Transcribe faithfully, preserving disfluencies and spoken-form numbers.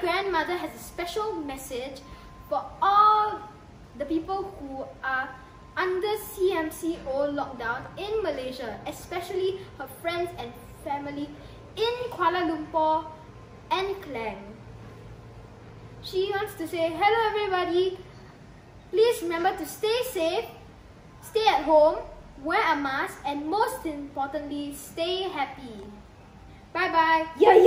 Grandmother has a special message for all the people who are under C M C O lockdown in Malaysia, especially her friends and family in Kuala Lumpur and Klang. She wants to say, hello everybody, please remember to stay safe, stay at home, wear a mask, and most importantly, stay happy. Bye bye. Yeah.